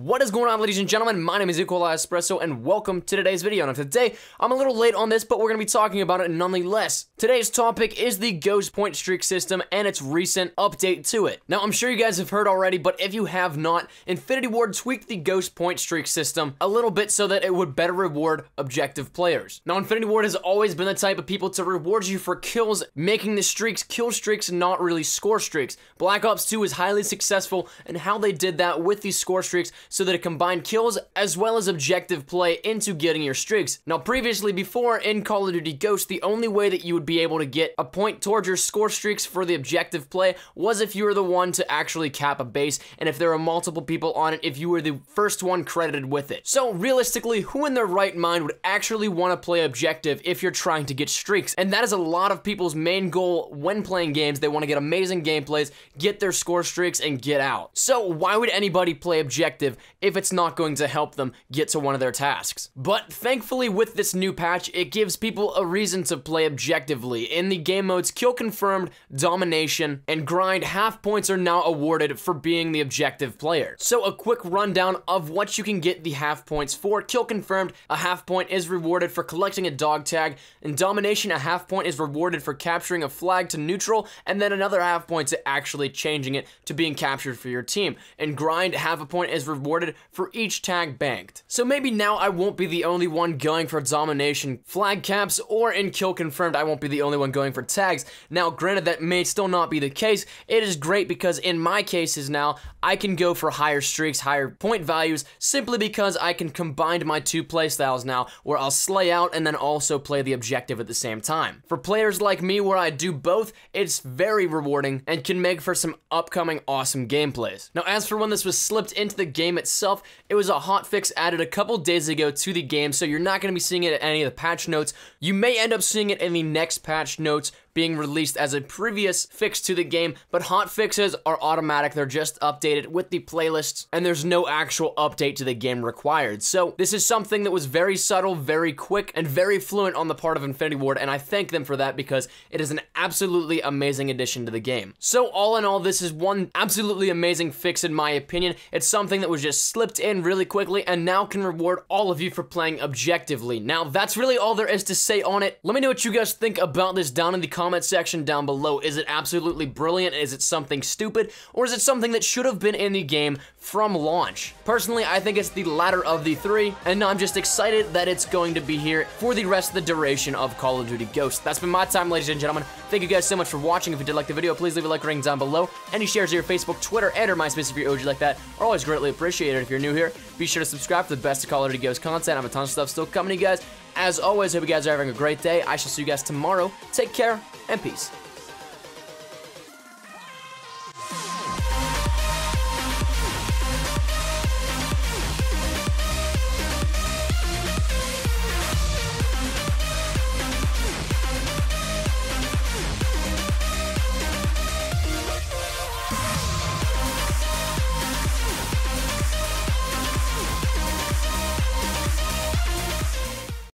What is going on, ladies and gentlemen? My name is Equally Espresso, and welcome to today's video. Now, today, I'm a little late on this, but we're going to be talking about it nonetheless. Today's topic is the Ghost Point Streak system and its recent update to it. Now, I'm sure you guys have heard already, but if you have not, Infinity Ward tweaked the Ghost Point Streak system a little bit so that it would better reward objective players. Now, Infinity Ward has always been the type of people to reward you for kills, making the streaks kill streaks, not really score streaks. Black Ops 2 is highly successful in how they did that with these score streaks so that it combined kills as well as objective play into getting your streaks. Now, previously, before in Call of Duty Ghosts, the only way that you would be able to get a point towards your score streaks for the objective play was if you were the one to actually cap a base, and if there were multiple people on it, if you were the first one credited with it. So realistically, who in their right mind would actually want to play objective if you're trying to get streaks? And that is a lot of people's main goal when playing games. They want to get amazing gameplays, get their score streaks, and get out. So why would anybody play objective if it's not going to help them get to one of their tasks? But thankfully, with this new patch, it gives people a reason to play objectively. In the game modes Kill Confirmed, Domination, and Grind, half points are now awarded for being the objective player. So a quick rundown of what you can get the half points for. Kill Confirmed, a half point is rewarded for collecting a dog tag. In Domination, a half point is rewarded for capturing a flag to neutral, and then another half point to actually changing it to being captured for your team. In Grind, half a point is rewarded for each tag banked. So maybe now I won't be the only one going for Domination flag caps, or in Kill Confirmed, I won't be the only one going for tags. Now, granted, that may still not be the case. It is great because in my cases now, I can go for higher streaks, higher point values, simply because I can combine my two playstyles now, where I'll slay out and then also play the objective at the same time. For players like me, where I do both, it's very rewarding and can make for some upcoming awesome gameplays. Now, as for when this was slipped into the game itself, it was a hotfix added a couple days ago to the game, so you're not going to be seeing it at any of the patch notes. You may end up seeing it in the next patch notes, being released as a previous fix to the game, but hot fixes are automatic. They're just updated with the playlists, and there's no actual update to the game required. So this is something that was very subtle, very quick, and very fluent on the part of Infinity Ward, and I thank them for that because it is an absolutely amazing addition to the game. So all in all, this is one absolutely amazing fix in my opinion. It's something that was just slipped in really quickly and now can reward all of you for playing objectively. Now, that's really all there is to say on it. Let me know what you guys think about this down in the comment section down below. Is it absolutely brilliant? Is it something stupid? Or is it something that should have been in the game from launch? Personally, I think it's the latter of the three, and I'm just excited that it's going to be here for the rest of the duration of Call of Duty Ghosts. That's been my time, ladies and gentlemen. Thank you guys so much for watching. If you did like the video, please leave a like rating down below. Any shares to your Facebook, Twitter, and or MySpace if you're OG like that are always greatly appreciated. If you're new here, be sure to subscribe to the best of Call of Duty Ghosts content. I have a ton of stuff still coming to you guys. As always, hope you guys are having a great day. I shall see you guys tomorrow. Take care and peace.